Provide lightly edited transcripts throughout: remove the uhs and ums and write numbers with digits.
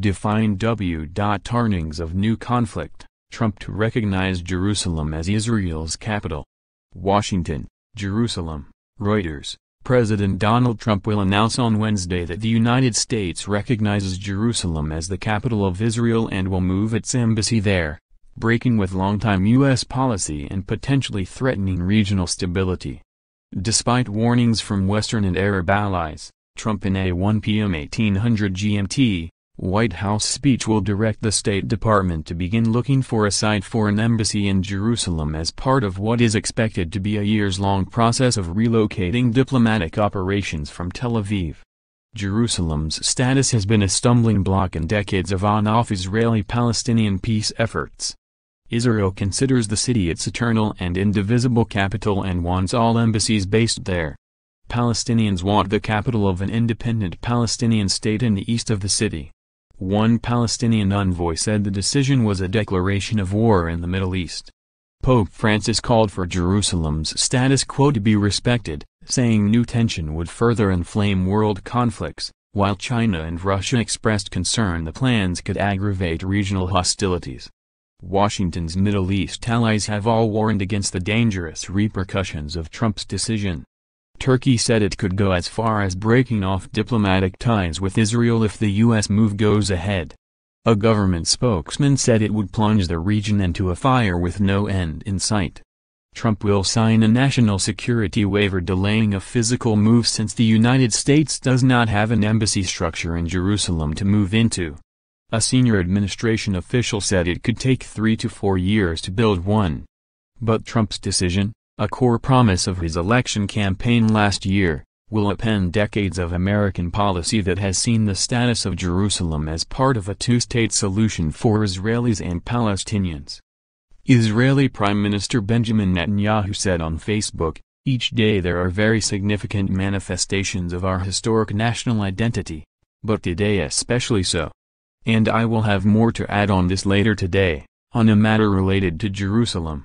defined w. Turnings of new conflict, Trump to recognize Jerusalem as Israel's capital. Washington, Jerusalem, Reuters. President Donald Trump will announce on Wednesday that the United States recognizes Jerusalem as the capital of Israel and will move its embassy there, breaking with longtime U.S. policy and potentially threatening regional stability. Despite warnings from Western and Arab allies, Trump in a 1 p.m. 1800 GMT, White House speech will direct the State Department to begin looking for a site for an embassy in Jerusalem as part of what is expected to be a years-long process of relocating diplomatic operations from Tel Aviv. Jerusalem's status has been a stumbling block in decades of on-off Israeli-Palestinian peace efforts. Israel considers the city its eternal and indivisible capital and wants all embassies based there. Palestinians want the capital of an independent Palestinian state in the east of the city. One Palestinian envoy said the decision was a declaration of war in the Middle East. Pope Francis called for Jerusalem's status quo to be respected, saying new tension would further inflame world conflicts, while China and Russia expressed concern the plans could aggravate regional hostilities. Washington's Middle East allies have all warned against the dangerous repercussions of Trump's decision. Turkey said it could go as far as breaking off diplomatic ties with Israel if the U.S. move goes ahead. A government spokesman said it would plunge the region into a fire with no end in sight. Trump will sign a national security waiver delaying a physical move since the United States does not have an embassy structure in Jerusalem to move into. A senior administration official said it could take 3 to 4 years to build one. But Trump's decision, a core promise of his election campaign last year, will upend decades of American policy that has seen the status of Jerusalem as part of a two-state solution for Israelis and Palestinians. Israeli Prime Minister Benjamin Netanyahu said on Facebook, "Each day there are very significant manifestations of our historic national identity, but today especially so. And I will have more to add on this later today, on a matter related to Jerusalem."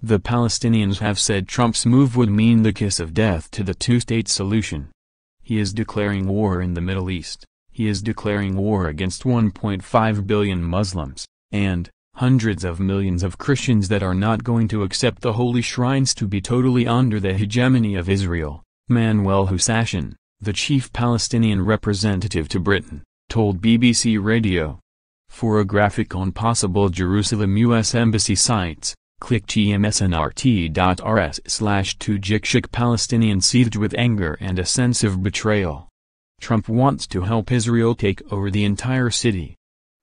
The Palestinians have said Trump's move would mean the kiss of death to the two-state solution. He is declaring war in the Middle East, he is declaring war against 1.5 billion Muslims, and hundreds of millions of Christians that are not going to accept the holy shrines to be totally under the hegemony of Israel, Manuel Husashin, the chief Palestinian representative to Britain, told BBC Radio. For a graphic on possible Jerusalem U.S. embassy sites, click tmsnrt.rs/2jikshik. Palestinians seethed with anger and a sense of betrayal. Trump wants to help Israel take over the entire city.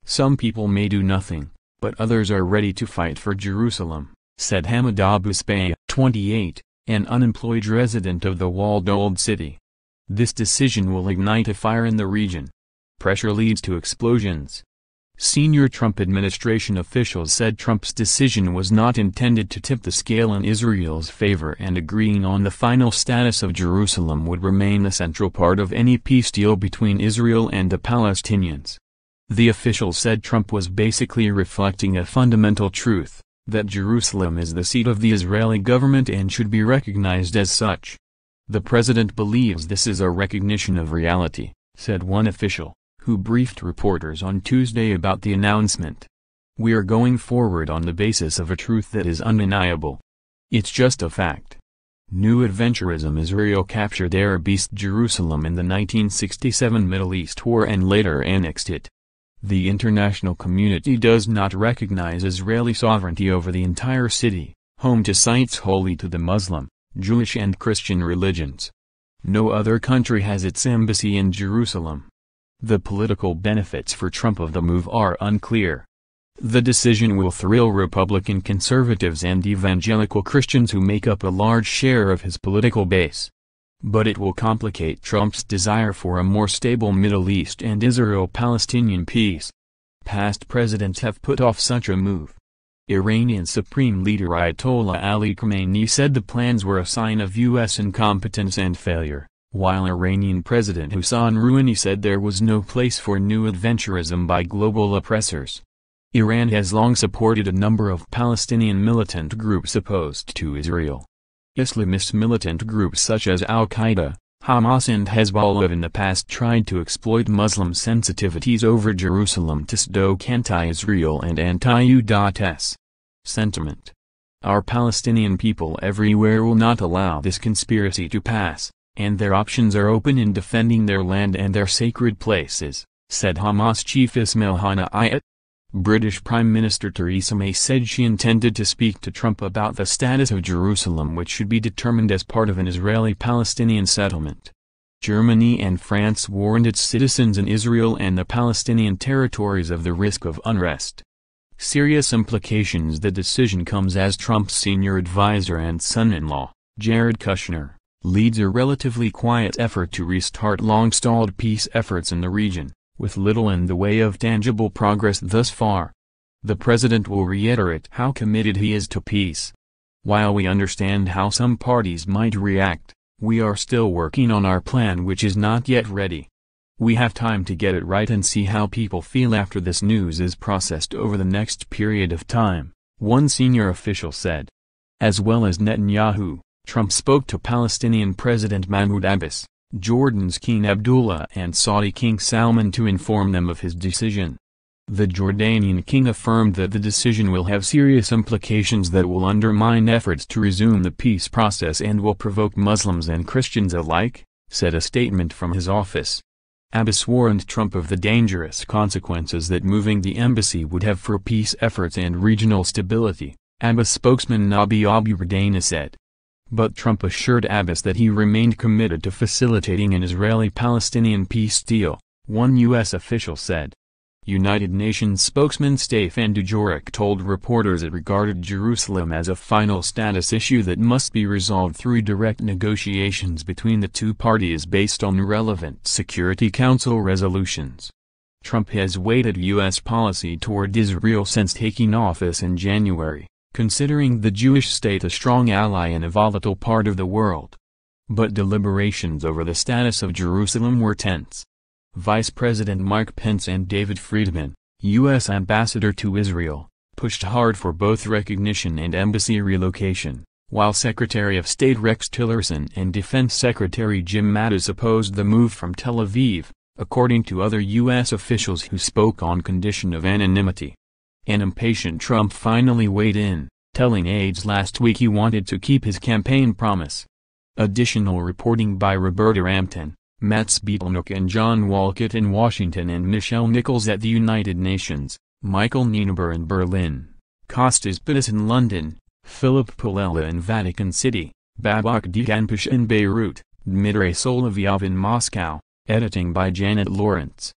"Some people may do nothing, but others are ready to fight for Jerusalem," said Hamad Abu Spayah, 28, an unemployed resident of the walled old city. This decision will ignite a fire in the region. Pressure leads to explosions. Senior Trump administration officials said Trump's decision was not intended to tip the scale in Israel's favor, and agreeing on the final status of Jerusalem would remain a central part of any peace deal between Israel and the Palestinians. The officials said Trump was basically reflecting a fundamental truth, that Jerusalem is the seat of the Israeli government and should be recognized as such. "The president believes this is a recognition of reality," said one official, who briefed reporters on Tuesday about the announcement. "We are going forward on the basis of a truth that is undeniable. It's just a fact." New adventurism. Israel captured Arab East Jerusalem in the 1967 Middle East War and later annexed it. The international community does not recognize Israeli sovereignty over the entire city, home to sites holy to the Muslim, Jewish and Christian religions. No other country has its embassy in Jerusalem. The political benefits for Trump of the move are unclear. The decision will thrill Republican conservatives and evangelical Christians who make up a large share of his political base. But it will complicate Trump's desire for a more stable Middle East and Israel-Palestinian peace. Past presidents have put off such a move. Iranian Supreme Leader Ayatollah Ali Khamenei said the plans were a sign of U.S. incompetence and failure, while Iranian President Hassan Rouhani said there was no place for new adventurism by global oppressors. Iran has long supported a number of Palestinian militant groups opposed to Israel. Islamist militant groups such as Al-Qaeda, Hamas and Hezbollah have in the past tried to exploit Muslim sensitivities over Jerusalem to stoke anti-Israel and anti-U.S. sentiment. Our Palestinian people everywhere will not allow this conspiracy to pass, and their options are open in defending their land and their sacred places, said Hamas chief Ismail Haniyeh. British Prime Minister Theresa May said she intended to speak to Trump about the status of Jerusalem, which should be determined as part of an Israeli-Palestinian settlement. Germany and France warned its citizens in Israel and the Palestinian territories of the risk of unrest. Serious implications. The decision comes as Trump's senior advisor and son-in-law, Jared Kushner, leads a relatively quiet effort to restart long-stalled peace efforts in the region, with little in the way of tangible progress thus far. The president will reiterate how committed he is to peace. While we understand how some parties might react, we are still working on our plan, which is not yet ready. We have time to get it right and see how people feel after this news is processed over the next period of time, one senior official said. As well as Netanyahu, Trump spoke to Palestinian President Mahmoud Abbas, Jordan's King Abdullah and Saudi King Salman to inform them of his decision. The Jordanian king affirmed that the decision will have serious implications that will undermine efforts to resume the peace process and will provoke Muslims and Christians alike, said a statement from his office. Abbas warned Trump of the dangerous consequences that moving the embassy would have for peace efforts and regional stability, Abbas spokesman Nabil Abu Rudeineh said. But Trump assured Abbas that he remained committed to facilitating an Israeli-Palestinian peace deal, one U.S. official said. United Nations spokesman Stéphane Dujarric told reporters it regarded Jerusalem as a final status issue that must be resolved through direct negotiations between the two parties based on relevant Security Council resolutions. Trump has weighted U.S. policy toward Israel since taking office in January, considering the Jewish state a strong ally in a volatile part of the world. But deliberations over the status of Jerusalem were tense. Vice President Mike Pence and David Friedman, U.S. ambassador to Israel, pushed hard for both recognition and embassy relocation, while Secretary of State Rex Tillerson and Defense Secretary Jim Mattis opposed the move from Tel Aviv, according to other U.S. officials who spoke on condition of anonymity. An impatient Trump finally weighed in, telling aides last week he wanted to keep his campaign promise. Additional reporting by Roberta Rampton, Matt Spiegelnik and John Walcott in Washington and Michelle Nichols at the United Nations, Michael Niebuhr in Berlin, Kostas Pitas in London, Philip Pulella in Vatican City, Babak Deganpish in Beirut, Dmitry Solovyov in Moscow, editing by Janet Lawrence.